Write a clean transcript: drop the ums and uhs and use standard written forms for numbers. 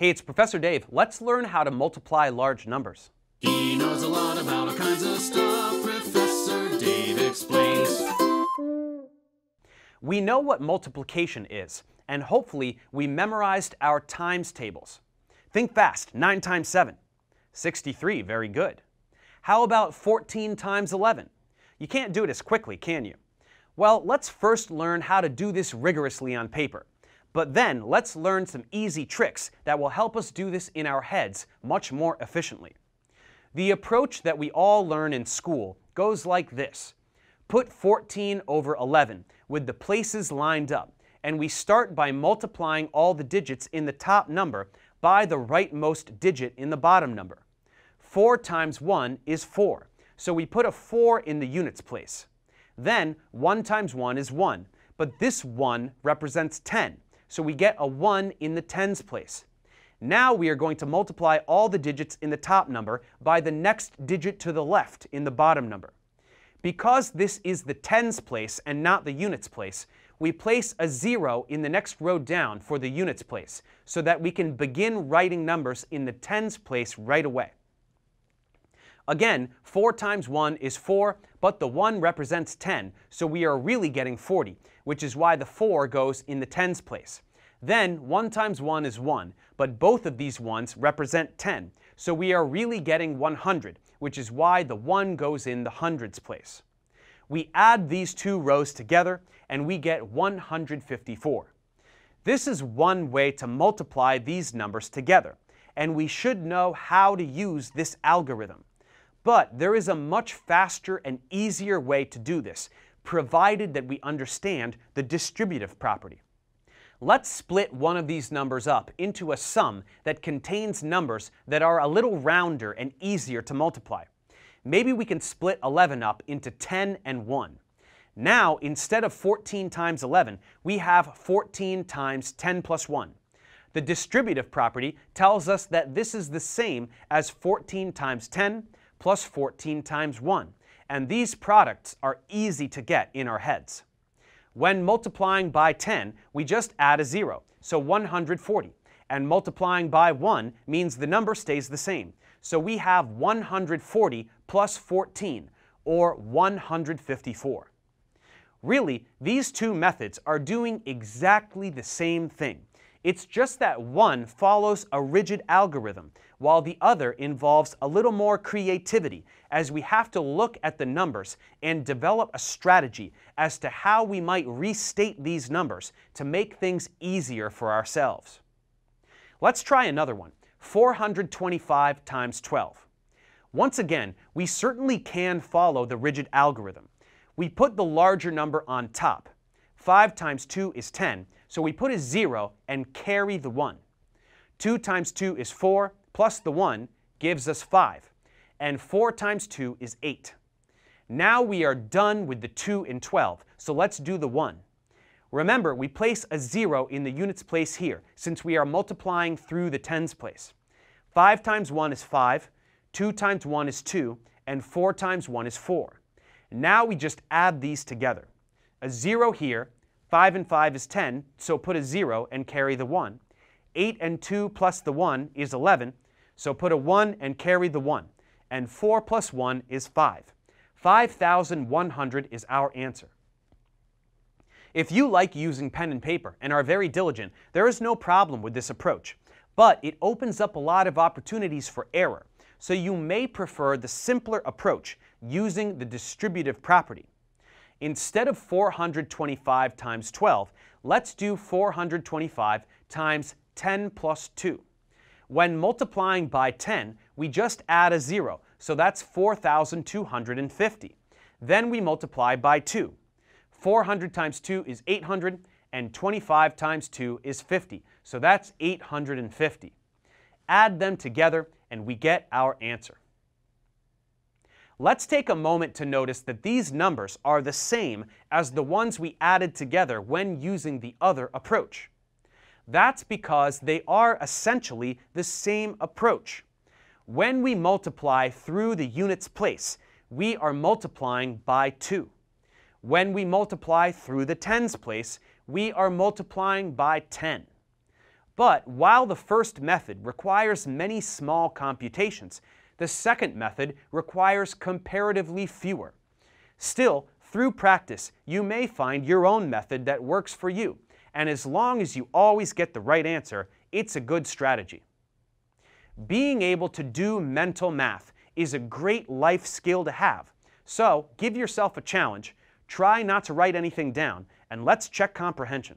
Hey, it's Professor Dave. Let's learn how to multiply large numbers. He knows a lot about all kinds of stuff. Professor Dave Explains. We know what multiplication is, and hopefully we memorized our times tables. Think fast. 9 times 7. 63. Very good. How about 14 times 11? You can't do it as quickly, can you? Well, let's first learn how to do this rigorously on paper. But then, let's learn some easy tricks that will help us do this in our heads much more efficiently. The approach that we all learn in school goes like this. Put 14 over 11 with the places lined up, and we start by multiplying all the digits in the top number by the rightmost digit in the bottom number. 4 times 1 is 4, so we put a 4 in the units place. Then 1 times 1 is 1, but this 1 represents 10, so we get a 1 in the tens place. Now we are going to multiply all the digits in the top number by the next digit to the left in the bottom number. Because this is the tens place and not the units place, we place a 0 in the next row down for the units place, so that we can begin writing numbers in the tens place right away. Again, 4 times 1 is 4, but the 1 represents 10, so we are really getting 40, which is why the 4 goes in the tens place. Then 1 times 1 is 1, but both of these 1s represent 10, so we are really getting 100, which is why the 1 goes in the hundreds place. We add these two rows together, and we get 154. This is one way to multiply these numbers together, and we should know how to use this algorithm. But there is a much faster and easier way to do this, provided that we understand the distributive property. Let's split one of these numbers up into a sum that contains numbers that are a little rounder and easier to multiply. Maybe we can split 11 up into 10 and 1. Now, instead of 14 times 11, we have 14 times 10 plus 1. The distributive property tells us that this is the same as 14 times 10 plus 14 times 1, and these products are easy to get in our heads. When multiplying by 10, we just add a 0, so 140, and multiplying by 1 means the number stays the same. So we have 140 plus 14, or 154. Really, these two methods are doing exactly the same thing. It's just that one follows a rigid algorithm, while the other involves a little more creativity, as we have to look at the numbers and develop a strategy as to how we might restate these numbers to make things easier for ourselves. Let's try another one. 425 times 12. Once again, we certainly can follow the rigid algorithm. We put the larger number on top. 5 times 2 is 10, so we put a 0 and carry the 1. 2 times 2 is 4, plus the 1 gives us 5. And 4 times 2 is 8. Now we are done with the 2 and 12, so let's do the 1. Remember, we place a 0 in the units place here, since we are multiplying through the tens place. 5 times 1 is 5, 2 times 1 is 2, and 4 times 1 is 4. Now we just add these together. A 0 here, 5 and 5 is 10, so put a 0 and carry the 1. 8 and 2 plus the 1 is 11, so put a 1 and carry the 1. And 4 plus 1 is 5. 5,100 is our answer. If you like using pen and paper and are very diligent, there is no problem with this approach, but it opens up a lot of opportunities for error, so you may prefer the simpler approach using the distributive property. Instead of 425 times 12, let's do 425 times 10 plus 2. When multiplying by 10, we just add a 0, so that's 4,250. Then we multiply by 2. 400 times 2 is 800, and 25 times 2 is 50, so that's 850. Add them together, and we get our answer. Let's take a moment to notice that these numbers are the same as the ones we added together when using the other approach. That's because they are essentially the same approach. When we multiply through the units place, we are multiplying by 2. When we multiply through the tens place, we are multiplying by 10. But while the first method requires many small computations, the second method requires comparatively fewer. Still, through practice, you may find your own method that works for you, and as long as you always get the right answer, it's a good strategy. Being able to do mental math is a great life skill to have, so give yourself a challenge, try not to write anything down, and let's check comprehension.